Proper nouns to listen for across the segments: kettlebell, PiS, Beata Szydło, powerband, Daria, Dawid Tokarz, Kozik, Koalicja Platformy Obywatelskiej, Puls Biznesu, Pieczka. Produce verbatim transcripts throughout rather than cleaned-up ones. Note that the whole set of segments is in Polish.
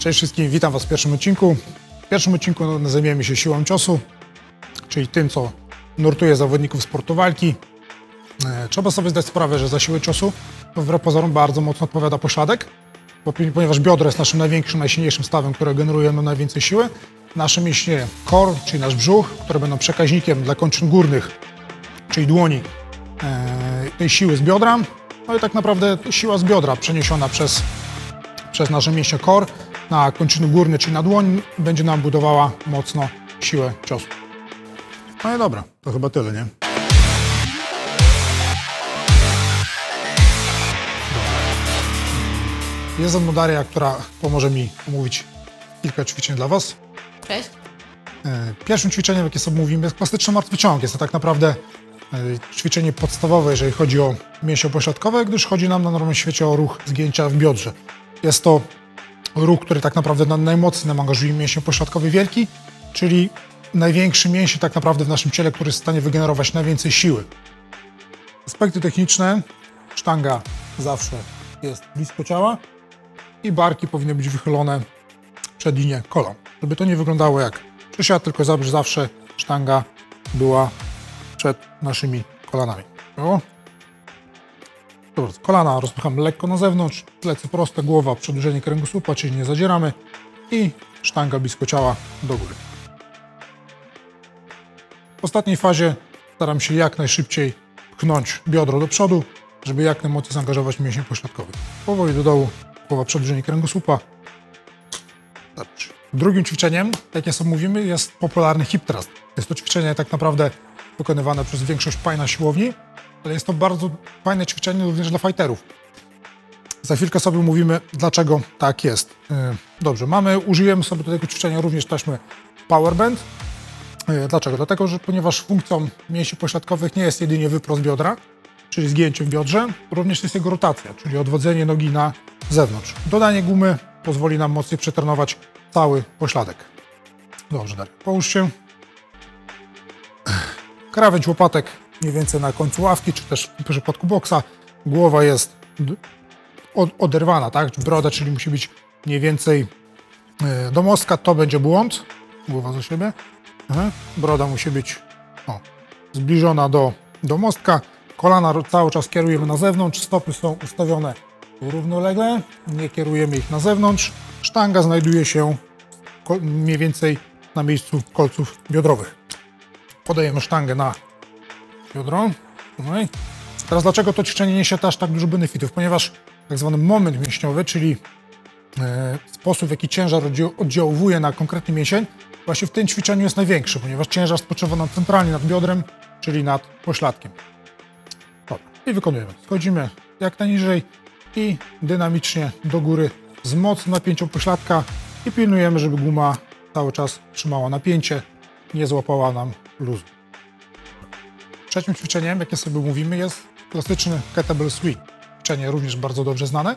Cześć wszystkim, witam Was w pierwszym odcinku. W pierwszym odcinku zajmiemy się siłą ciosu, czyli tym, co nurtuje zawodników sportu walki. Trzeba sobie zdać sprawę, że za siłę ciosu wbrew pozorom bardzo mocno odpowiada pośladek, bo, ponieważ biodro jest naszym największym, najsilniejszym stawem, które generuje nam najwięcej siły. Nasze mięśnie core, czyli nasz brzuch, które będą przekaźnikiem dla kończyn górnych, czyli dłoni, tej siły z biodra. No i tak naprawdę siła z biodra przeniesiona przez, przez nasze mięśnie core na kończyny górne, czyli na dłoń, będzie nam budowała mocno siłę ciosu. No i dobra, to chyba tyle, nie? Jest ze mną Daria, która pomoże mi omówić kilka ćwiczeń dla Was. Cześć. Pierwszym ćwiczeniem, jakie sobie mówimy, jest klasyczny martwy ciąg. Jest to tak naprawdę ćwiczenie podstawowe, jeżeli chodzi o mięśnie pośladkowe, gdyż chodzi nam na normalnym świecie o ruch zgięcia w biodrze. Jest to ruch, który tak naprawdę najmocniej nam angażuje mięśnie pośladkowy wielki, czyli największy mięsień tak naprawdę w naszym ciele, który jest w stanie wygenerować najwięcej siły. Aspekty techniczne. Sztanga zawsze jest blisko ciała i barki powinny być wychylone przed linię kolan, żeby to nie wyglądało jak przysiad, tylko zawsze sztanga była przed naszymi kolanami. O. Dobra, kolana rozpychamy lekko na zewnątrz, plecy proste, głowa, przedłużenie kręgosłupa, czyli nie zadzieramy i sztanga blisko ciała do góry. W ostatniej fazie staram się jak najszybciej pchnąć biodro do przodu, żeby jak najmocniej zaangażować mięśnie pośladkowe. Powoli do dołu, głowa, przedłużenie kręgosłupa. Drugim ćwiczeniem, jak ja sobie mówimy, jest popularny hip thrust. Jest to ćwiczenie tak naprawdę wykonywane przez większość pań na siłowni, ale jest to bardzo fajne ćwiczenie również dla fighterów. Za chwilkę sobie mówimy, dlaczego tak jest. Dobrze, mamy, użyjemy sobie do tego ćwiczenia również taśmy powerband. Dlaczego? Dlatego, że ponieważ funkcją mięśni pośladkowych nie jest jedynie wyprost biodra, czyli zgięcie w biodrze, również jest jego rotacja, czyli odwodzenie nogi na zewnątrz. Dodanie gumy pozwoli nam mocniej przetrenować cały pośladek. Dobrze, Daria, połóż się. Krawędź łopatek mniej więcej na końcu ławki, czy też w przypadku boksa. Głowa jest oderwana, tak? Broda, czyli musi być mniej więcej do mostka. To będzie błąd. Głowa za siebie. Aha. Broda musi być o, zbliżona do, do mostka. Kolana cały czas kierujemy na zewnątrz. Stopy są ustawione równolegle. Nie kierujemy ich na zewnątrz. Sztanga znajduje się mniej więcej na miejscu kolców biodrowych. Podajemy sztangę na biodro. Okay. Teraz dlaczego to ćwiczenie niesie też tak dużo benefitów? Ponieważ tak zwany moment mięśniowy, czyli e, sposób, w jaki ciężar oddziałuje na konkretny mięsień, właśnie w tym ćwiczeniu jest największy, ponieważ ciężar spoczywa nam centralnie nad biodrem, czyli nad pośladkiem. Dobra. I wykonujemy. Schodzimy jak najniżej i dynamicznie do góry z mocnym napięciem pośladka i pilnujemy, żeby guma cały czas trzymała napięcie, nie złapała nam luzu. Trzecim ćwiczeniem, jakie sobie mówimy, jest klasyczny kettlebell swing. Ćwiczenie również bardzo dobrze znane.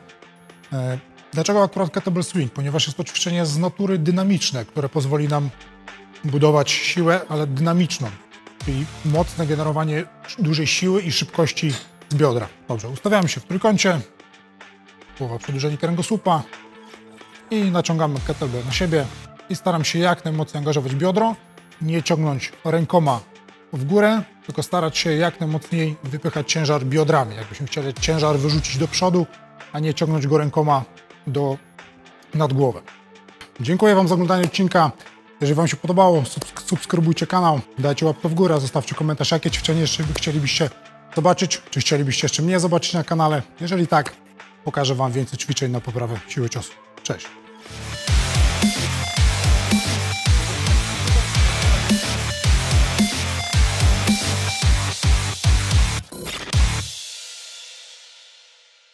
Dlaczego akurat kettlebell swing? Ponieważ jest to ćwiczenie z natury dynamiczne, które pozwoli nam budować siłę, ale dynamiczną, czyli mocne generowanie dużej siły i szybkości z biodra. Dobrze, ustawiamy się w trójkącie, głowa, przedłużenie kręgosłupa i naciągamy kettlebell na siebie i staram się jak najmocniej angażować biodro, nie ciągnąć rękoma w górę, tylko starać się jak najmocniej wypychać ciężar biodrami. Jakbyśmy chcieli ciężar wyrzucić do przodu, a nie ciągnąć go rękoma do, nad głowę. Dziękuję Wam za oglądanie odcinka. Jeżeli Wam się podobało, subskrybujcie kanał, dajcie łapkę w górę, zostawcie komentarz, jakie ćwiczenie jeszcze chcielibyście zobaczyć, czy chcielibyście jeszcze mnie zobaczyć na kanale. Jeżeli tak, pokażę Wam więcej ćwiczeń na poprawę siły ciosu. Cześć!